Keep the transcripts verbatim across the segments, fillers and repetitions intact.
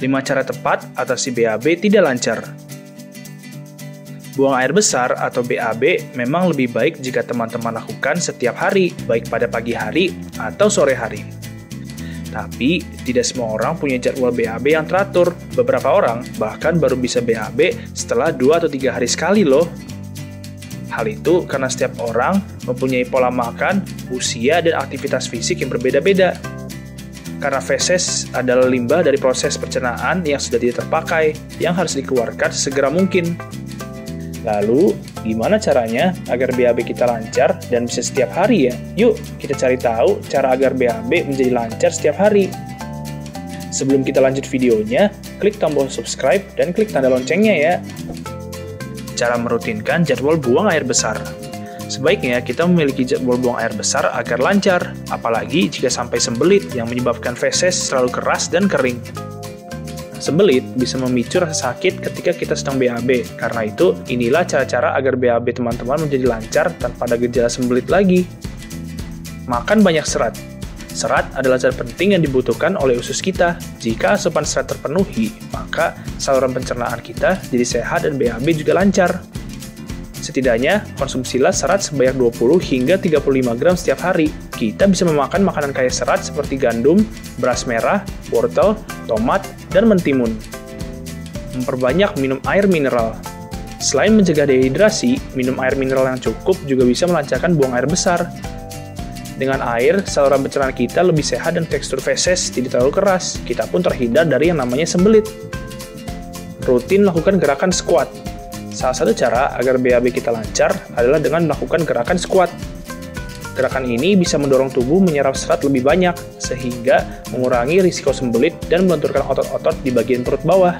lima cara tepat atasi B A B tidak lancar. Buang air besar atau B A B memang lebih baik jika teman-teman lakukan setiap hari, baik pada pagi hari atau sore hari. Tapi, tidak semua orang punya jadwal B A B yang teratur. Beberapa orang bahkan baru bisa B A B setelah dua atau tiga hari sekali loh. Hal itu karena setiap orang mempunyai pola makan, usia, dan aktivitas fisik yang berbeda-beda. Karena feses adalah limbah dari proses pencernaan yang sudah tidak terpakai, yang harus dikeluarkan segera mungkin. Lalu, gimana caranya agar B A B kita lancar dan bisa setiap hari ya? Yuk, kita cari tahu cara agar B A B menjadi lancar setiap hari. Sebelum kita lanjut videonya, klik tombol subscribe dan klik tanda loncengnya ya. Cara merutinkan jadwal buang air besar. Sebaiknya kita memiliki jadwal buang air besar agar lancar, apalagi jika sampai sembelit yang menyebabkan feses selalu keras dan kering. Sembelit bisa memicu rasa sakit ketika kita sedang B A B. Karena itu, inilah cara-cara agar B A B teman-teman menjadi lancar tanpa ada gejala sembelit lagi. Makan banyak serat. Serat adalah zat penting yang dibutuhkan oleh usus kita. Jika asupan serat terpenuhi, maka saluran pencernaan kita jadi sehat dan B A B juga lancar. Setidaknya, konsumsilah serat sebanyak dua puluh hingga tiga puluh lima gram setiap hari. Kita bisa memakan makanan kaya serat seperti gandum, beras merah, wortel, tomat, dan mentimun. Memperbanyak minum air mineral. Selain mencegah dehidrasi, minum air mineral yang cukup juga bisa melancarkan buang air besar. Dengan air, saluran pencernaan kita lebih sehat dan tekstur feses tidak terlalu keras. Kita pun terhindar dari yang namanya sembelit. Rutin lakukan gerakan squat. Salah satu cara agar B A B kita lancar adalah dengan melakukan gerakan squat. Gerakan ini bisa mendorong tubuh menyerap serat lebih banyak, sehingga mengurangi risiko sembelit dan melenturkan otot-otot di bagian perut bawah.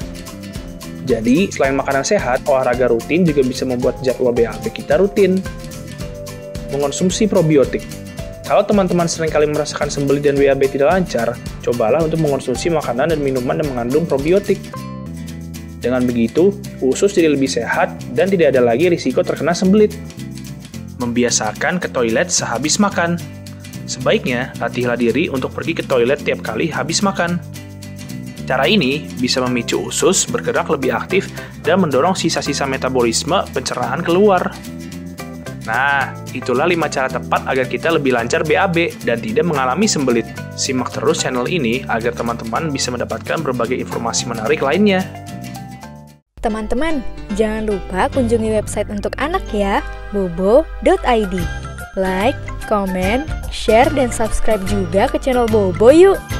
Jadi, selain makanan sehat, olahraga rutin juga bisa membuat jadwal B A B kita rutin. Mengonsumsi probiotik. Kalau teman-teman seringkali merasakan sembelit dan B A B tidak lancar, cobalah untuk mengonsumsi makanan dan minuman yang mengandung probiotik. Dengan begitu, usus jadi lebih sehat dan tidak ada lagi risiko terkena sembelit. Membiasakan ke toilet sehabis makan. Sebaiknya, latihlah diri untuk pergi ke toilet tiap kali habis makan. Cara ini bisa memicu usus bergerak lebih aktif dan mendorong sisa-sisa metabolisme pencernaan keluar. Nah, itulah lima cara tepat agar kita lebih lancar B A B dan tidak mengalami sembelit. Simak terus channel ini agar teman-teman bisa mendapatkan berbagai informasi menarik lainnya. Teman-teman, jangan lupa kunjungi website untuk anak ya, bobo titik i d. Like, comment, share, dan subscribe juga ke channel Bobo yuk!